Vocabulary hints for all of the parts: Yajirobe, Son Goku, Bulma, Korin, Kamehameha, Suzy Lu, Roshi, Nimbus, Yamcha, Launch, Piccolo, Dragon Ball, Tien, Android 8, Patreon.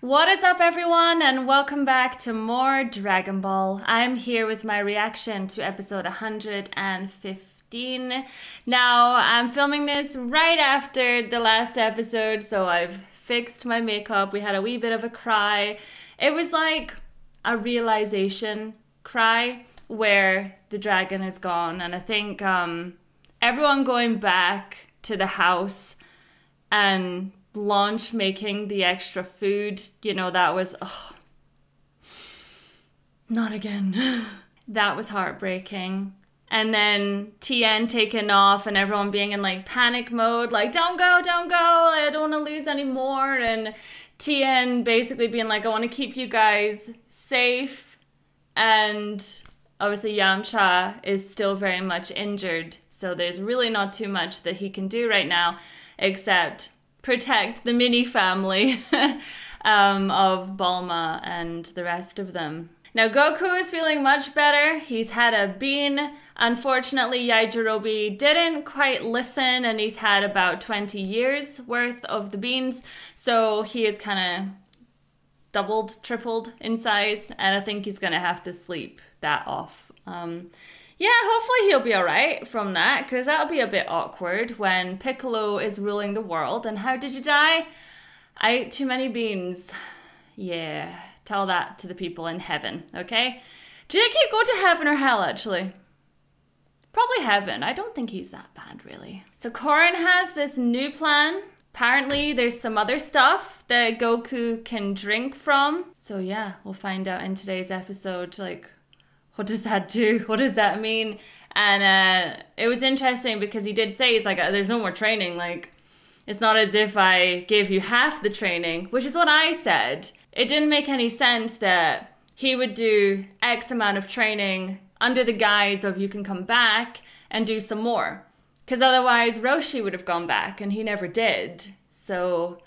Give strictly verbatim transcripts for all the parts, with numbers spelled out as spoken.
What is up everyone and welcome back to more Dragon Ball. I'm here with my reaction to episode one hundred fifteen. Now I'm filming this right after the last episode, so I've fixed my makeup. We had a wee bit of a cry. It was like a realization cry where the dragon is gone, and I think um, everyone going back to the house and Launch making the extra food, you know, that was oh, not again. That was heartbreaking. And then Tien taking off and everyone being in like panic mode, like don't go, don't go, I don't want to lose anymore. And Tien basically being like, I want to keep you guys safe. And obviously Yamcha is still very much injured, so there's really not too much that he can do right now except protect the mini family um, of Bulma and the rest of them. Now Goku is feeling much better. He's had a bean. Unfortunately, Yajirobe didn't quite listen and he's had about twenty years worth of the beans. So he is kind of doubled, tripled in size, and I think he's gonna have to sleep that off. Um, Yeah, hopefully he'll be alright from that, because that'll be a bit awkward when Piccolo is ruling the world. And how did you die? I ate too many beans. Yeah, tell that to the people in heaven, okay? Do you think he'd go to heaven or hell, actually? Probably heaven. I don't think he's that bad, really. So Korin has this new plan. Apparently, there's some other stuff that Goku can drink from. So yeah, we'll find out in today's episode, like, what does that do? What does that mean? And uh, it was interesting because he did say, he's like, there's no more training. Like, it's not as if I gave you half the training, which is what I said. It didn't make any sense that he would do X amount of training under the guise of you can come back and do some more. Because otherwise Roshi would have gone back and he never did. So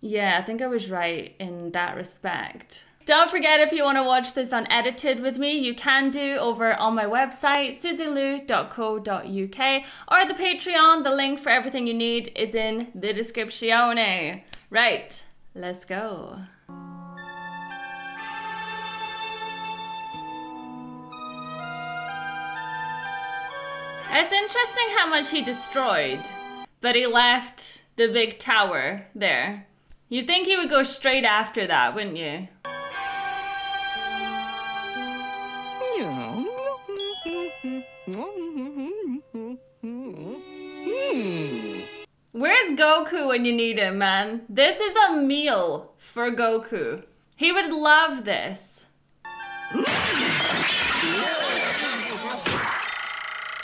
yeah, I think I was right in that respect. Don't forget, if you want to watch this unedited with me, you can do over on my website, suzylu dot co dot U K, or the Patreon. The link for everything you need is in the description. Right, let's go. It's interesting how much he destroyed, but he left the big tower there. You'd think he would go straight after that, wouldn't you? Where's Goku when you need him, man? This is a meal for Goku. He would love this.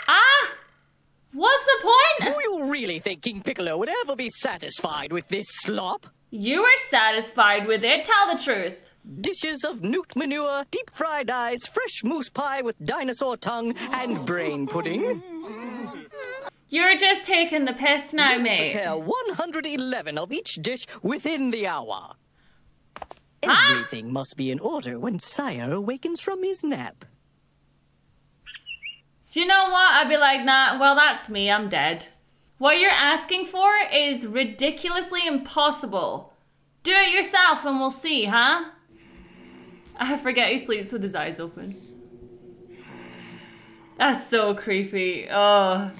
Ah! What's the point? Do you really think King Piccolo would ever be satisfied with this slop? You were satisfied with it, tell the truth. Dishes of newt manure, deep-fried eyes, fresh moose pie with dinosaur tongue, and brain pudding. You're just taking the piss now, you mate. Prepare one hundred eleven of each dish within the hour. Huh? Everything must be in order when Sire awakens from his nap. Do you know what? I'd be like, nah, well, that's me. I'm dead. What you're asking for is ridiculously impossible. Do it yourself and we'll see, huh? I forget he sleeps with his eyes open. That's so creepy. Oh.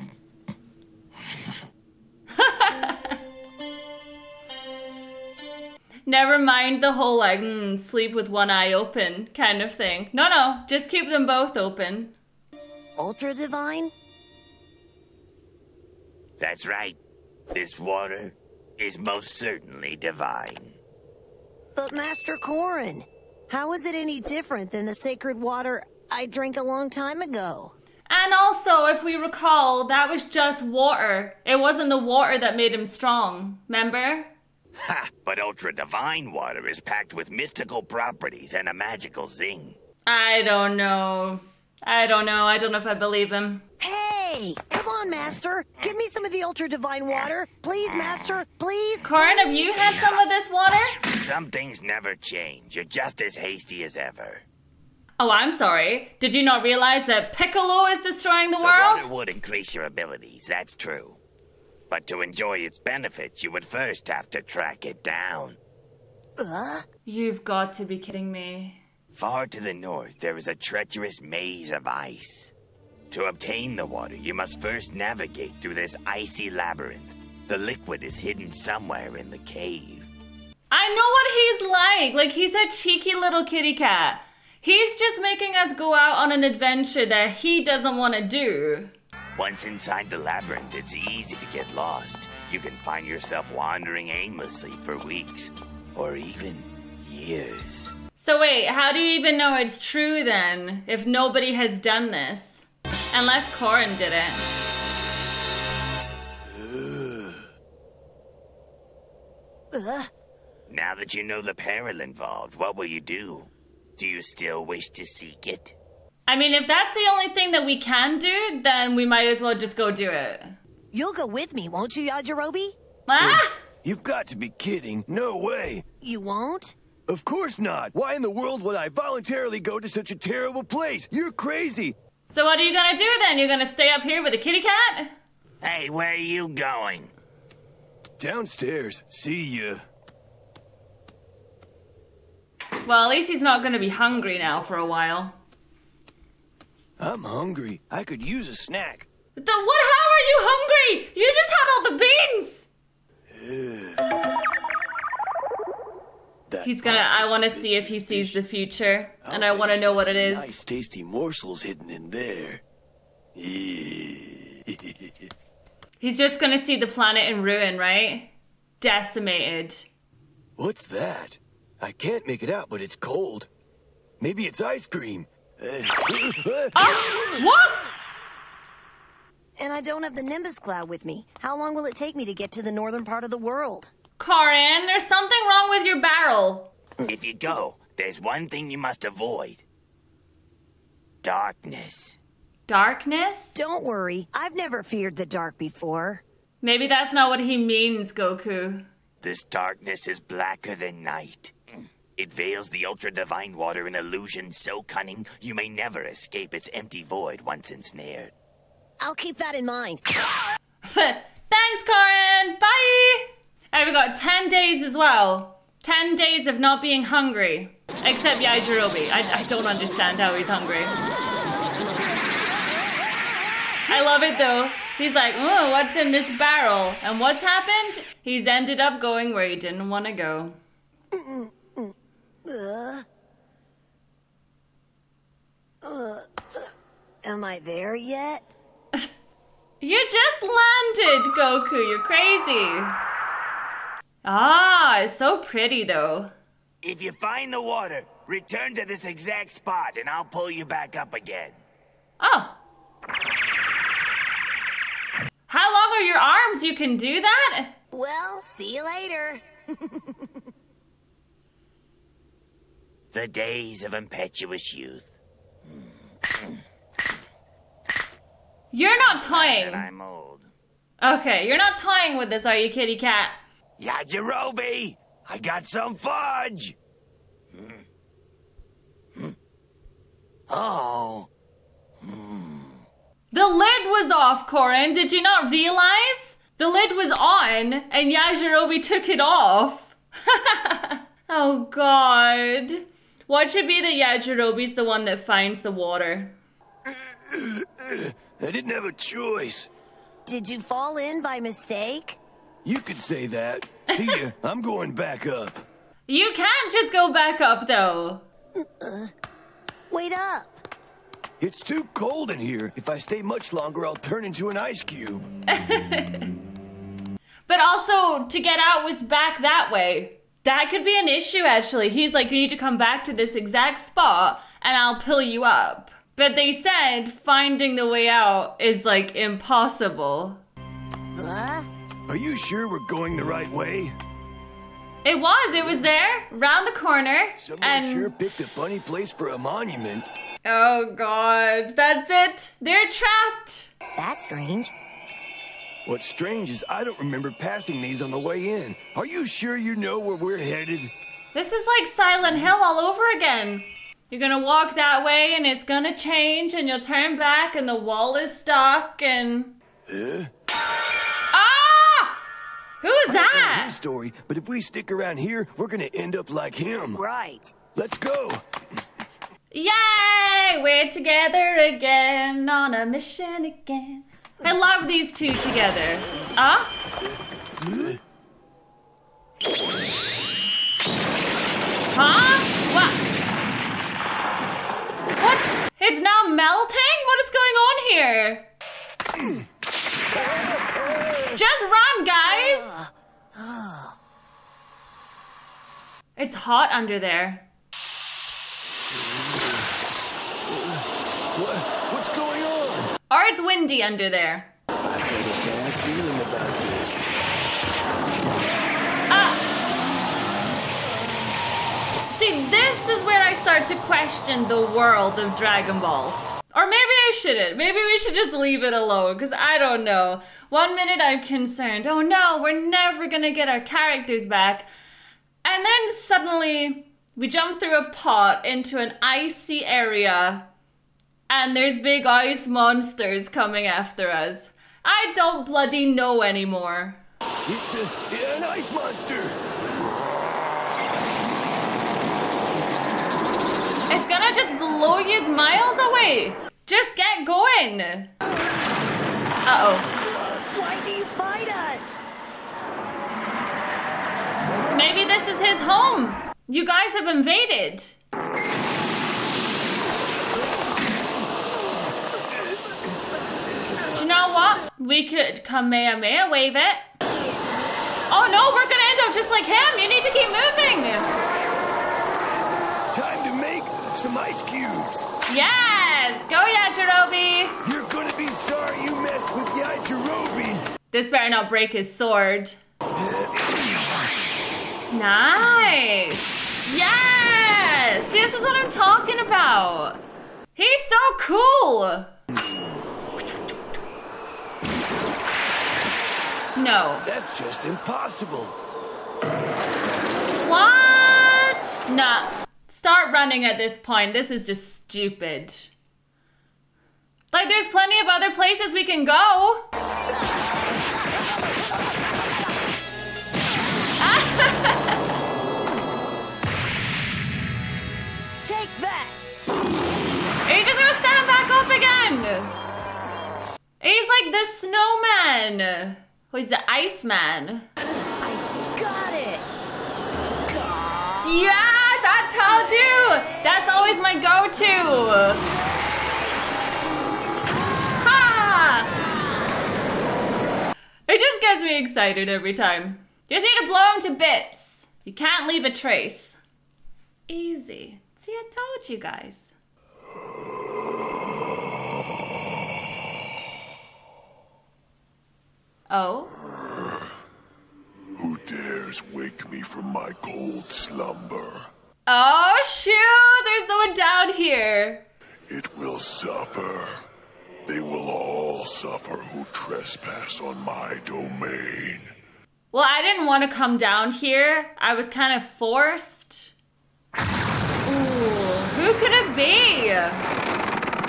Never mind the whole like, mm, sleep with one eye open kind of thing. No, no, just keep them both open. Ultra divine? That's right. This water is most certainly divine. But Master Korin, how is it any different than the sacred water I drank a long time ago? And also, if we recall, that was just water. It wasn't the water that made him strong, remember? Ha! But ultra-divine water is packed with mystical properties and a magical zing. I don't know. I don't know. I don't know if I believe him. Hey! Come on, Master! Give me some of the ultra-divine water! Please, Master! Please! Korin, have you had some of this water? Some things never change. You're just as hasty as ever. Oh, I'm sorry. Did you not realize that Piccolo is destroying the, the world? Water would increase your abilities, that's true. But to enjoy its benefits, you would first have to track it down. Uh? You've got to be kidding me. Far to the north, there is a treacherous maze of ice. To obtain the water, you must first navigate through this icy labyrinth. The liquid is hidden somewhere in the cave. I know what he's like. Like, he's a cheeky little kitty cat. He's just making us go out on an adventure that he doesn't want to do. Once inside the labyrinth, it's easy to get lost. You can find yourself wandering aimlessly for weeks, or even years. So wait, how do you even know it's true then, if nobody has done this? Unless Korin did it. Uh. Now that you know the peril involved, what will you do? Do you still wish to seek it? I mean, if that's the only thing that we can do, then we might as well just go do it. You'll go with me, won't you, Yajirobe? Ah! You've got to be kidding. No way. You won't? Of course not. Why in the world would I voluntarily go to such a terrible place? You're crazy. So what are you gonna do then? You're gonna stay up here with a kitty cat? Hey, where are you going? Downstairs. See ya. Well, at least he's not gonna be hungry now for a while. I'm hungry. I could use a snack. The what? How are you hungry? You just had all the beans! Uh, he's gonna... I want to see if he sees the future. And I want to know what it is. Nice tasty morsels hidden in there. He's just gonna see the planet in ruin, right? Decimated. What's that? I can't make it out, but it's cold. Maybe it's ice cream. Oh, what? And I don't have the Nimbus cloud with me. How long will it take me to get to the northern part of the world? Korin, there's something wrong with your barrel. If you go, there's one thing you must avoid. Darkness. Darkness? Don't worry. I've never feared the dark before. Maybe that's not what he means, Goku. This darkness is blacker than night. It veils the ultra-divine water in illusion so cunning, you may never escape its empty void once ensnared. I'll keep that in mind. Thanks, Korin! Bye! And we got ten days as well. ten days of not being hungry. Except Yajirobe. I, I don't understand how he's hungry. I love it, though. He's like, oh, what's in this barrel? And what's happened? He's ended up going where he didn't want to go. Mm-mm. Uh, uh, am I there yet? You just landed, Goku. You're crazy. Ah, it's so pretty, though. If you find the water, return to this exact spot, and I'll pull you back up again. Oh. How long are your arms? You can do that? Well, see you later. The days of impetuous youth. You're not toying. I'm old. Okay, you're not toying with this, are you, kitty cat? Yajirobe, I got some fudge. Oh. The lid was off, Korin. Did you not realize? The lid was on, and Yajirobe took it off. Oh, God. What should be that Yajirobe's the one that finds the water? I didn't have a choice. Did you fall in by mistake? You could say that. See ya, I'm going back up. You can't just go back up, though. Uh, wait up. It's too cold in here. If I stay much longer, I'll turn into an ice cube. But also, to get out was back that way. That could be an issue, actually. He's like, you need to come back to this exact spot and I'll pull you up. But they said finding the way out is, like, impossible. Huh? Are you sure we're going the right way? It was. It was there, round the corner. Someone and... sure picked a funny place for a monument. Oh, God. That's it. They're trapped. That's strange. What's strange is I don't remember passing these on the way in. Are you sure you know where we're headed? This is like Silent Hill all over again. You're gonna walk that way and it's gonna change and you'll turn back and the wall is stuck and... Huh? Ah! Who's that? His story, but if we stick around here, we're gonna end up like him. Right. Let's go. Yay! We're together again on a mission again. I love these two together. Ah? Huh? Huh? What? What? It's now melting? What is going on here? Just run, guys! It's hot under there. What? What's going on? Or it's windy under there. I've got a bad feeling about this. Ah! See, this is where I start to question the world of Dragon Ball. Or maybe I shouldn't. Maybe we should just leave it alone, because I don't know. One minute I'm concerned. Oh no, we're never gonna get our characters back. And then suddenly we jump through a pot into an icy area. And there's big ice monsters coming after us. I don't bloody know anymore. It's a, an ice monster! It's gonna just blow you miles away! Just get going! Uh-oh. Why do you fight us? Maybe this is his home! You guys have invaded! You know what? We could Kamehameha wave it. Oh no, we're gonna end up just like him! You need to keep moving! Time to make some ice cubes! Yes! Go, Yajirobe! You're gonna be sorry you messed with Yajirobe! This better not break his sword. Nice! Yes! See, this is what I'm talking about! He's so cool! No. That's just impossible. What? Nah. Start running at this point. This is just stupid. Like, there's plenty of other places we can go. Take that. Are you just gonna stand back up again? He's like the snowman. Oh, he's the Iceman. I got it. God. Yes, I told you. That's always my go-to. Ha! It just gets me excited every time. You just need to blow him to bits. You can't leave a trace. Easy. See, I told you guys. Oh? Who dares wake me from my cold slumber? Oh, shoot! There's someone down here! It will suffer. They will all suffer who trespass on my domain. Well, I didn't want to come down here. I was kind of forced. Ooh, who could it be?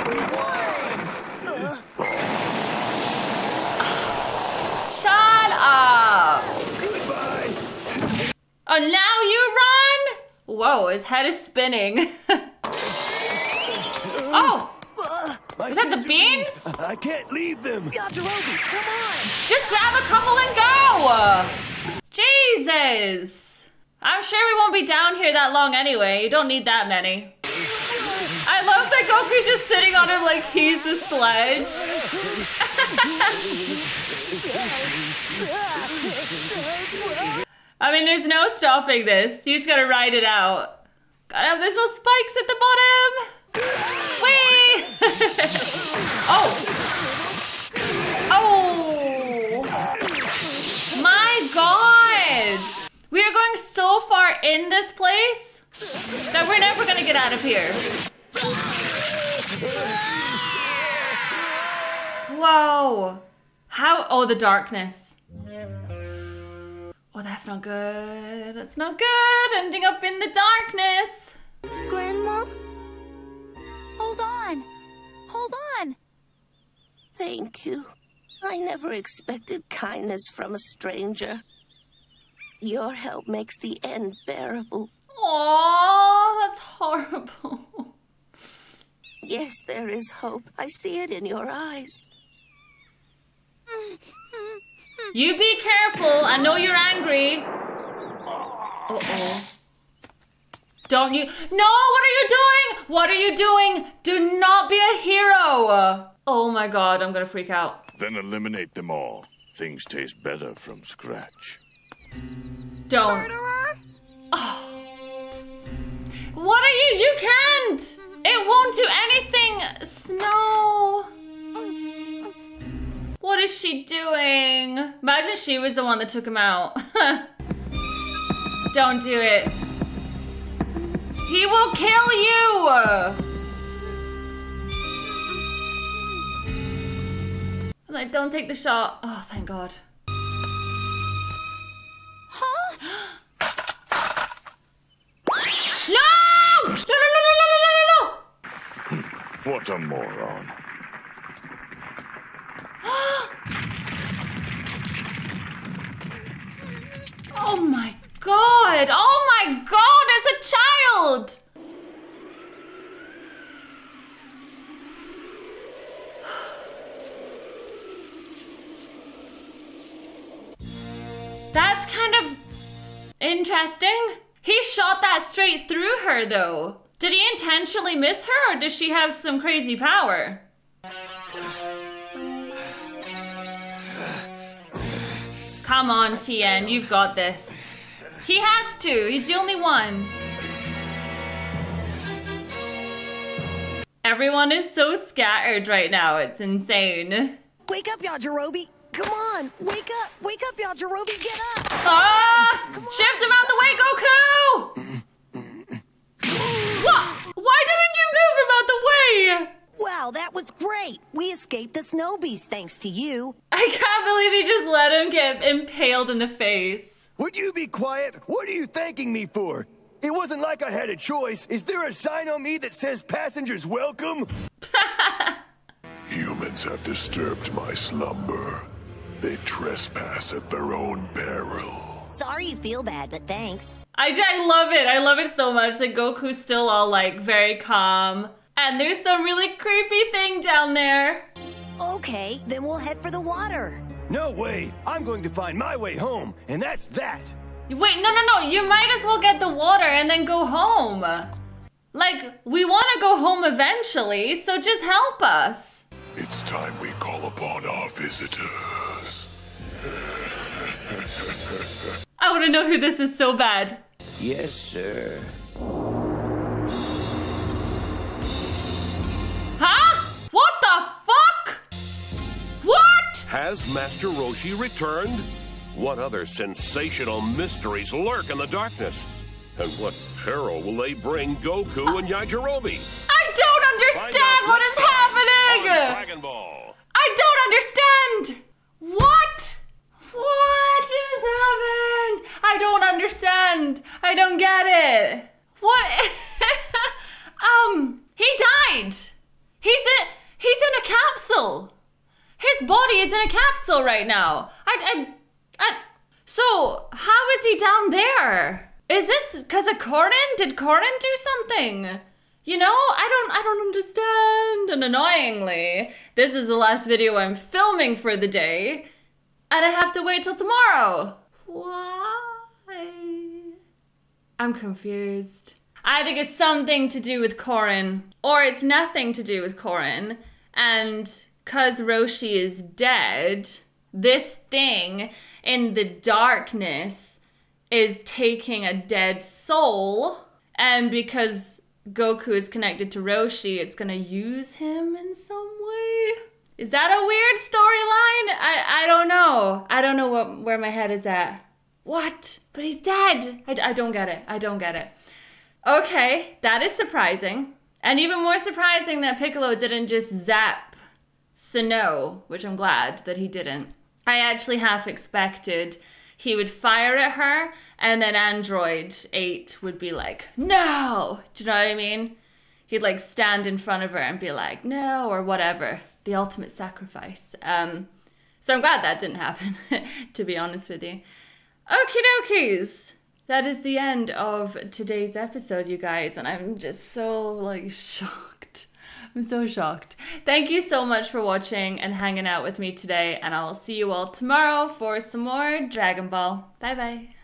We won! Uh. Shut up! Goodbye! Oh, now you run? Whoa, his head is spinning. Oh! My is that the beans? I can't leave them! Yajirobe, come on! Just grab a couple and go! Jesus! I'm sure we won't be down here that long anyway. You don't need that many. I love that Goku's just sitting on him like he's the sledge. I mean, there's no stopping this. You just gotta ride it out. God, there's no spikes at the bottom. Whee! Oh! Oh! My God! We are going so far in this place that we're never gonna get out of here. Whoa! How? Oh, the darkness. Oh, that's not good. That's not good. Ending up in the darkness. Grandma? Hold on. Hold on. Thank you. I never expected kindness from a stranger. Your help makes the end bearable. Aww, that's horrible. Yes, there is hope. I see it in your eyes. You be careful. I know you're angry. Uh-oh. Don't you... No, what are you doing? What are you doing? Do not be a hero. Oh my god, I'm gonna freak out. Then eliminate them all. Things taste better from scratch. Don't. Murderer? Oh. What are you? You can't! It won't do anything! Snow! What is she doing? Imagine she was the one that took him out. Don't do it. He will kill you! I'm like, don't take the shot. Oh, thank God. Huh? No! No, no, no, no, no, no, no! What a moron. Oh my God! Oh my God! As a child! That's kind of interesting. He shot that straight through her though. Did he intentionally miss her or does she have some crazy power? Come on, Tien, you've got this. He has to, he's the only one. Everyone is so scattered right now, it's insane. Wake up, Yajirobe. Come on, wake up, wake up, Yajirobe, get up! Ah! Shift him out the way, Goku! What? Why didn't you move him out the way? Wow, that was great! We escaped the snow beast thanks to you. I can't believe he just let him get impaled in the face. Would you be quiet? What are you thanking me for? It wasn't like I had a choice. Is there a sign on me that says passengers welcome? Humans have disturbed my slumber. They trespass at their own peril. Sorry you feel bad, but thanks. I, I love it. I love it so much that Goku's still all like very calm. And there's some really creepy thing down there. Okay, then we'll head for the water. No way. I'm going to find my way home, and that's that. Wait, no, no, no. You might as well get the water and then go home. Like, we want to go home eventually, so just help us. It's time we call upon our visitors. I want to know who this is so bad. Yes, sir. Huh? What the fuck? What? Has Master Roshi returned? What other sensational mysteries lurk in the darkness? And what peril will they bring Goku uh, and Yajirobe? I don't understand what is happening! Dragon Ball. I don't understand! What? What has happened? I don't understand. I don't get it. What? um, he died. He's in, he's in a capsule. His body is in a capsule right now. I, I, I, so how is he down there? Is this because of Korin? Did Korin do something? You know, I don't, I don't understand. And annoyingly, this is the last video I'm filming for the day, and I have to wait till tomorrow. Why? I'm confused. I think it's something to do with Korin, or it's nothing to do with Korin, and because Roshi is dead, this thing in the darkness is taking a dead soul, and because Goku is connected to Roshi, it's gonna use him in some way? Is that a weird storyline? I, I don't know. I don't know what, where my head is at. What? But he's dead! I, I don't get it. I don't get it. Okay, that is surprising. And even more surprising that Piccolo didn't just zap Sano, which I'm glad that he didn't. I actually half expected he would fire at her and then Android eight would be like, no! Do you know what I mean? He'd like stand in front of her and be like, no, or whatever. The ultimate sacrifice. Um, so I'm glad that didn't happen, to be honest with you. Okie dokies! That is the end of today's episode, you guys, and I'm just so, like, shocked. I'm so shocked. Thank you so much for watching and hanging out with me today, and I'll see you all tomorrow for some more Dragon Ball. Bye-bye.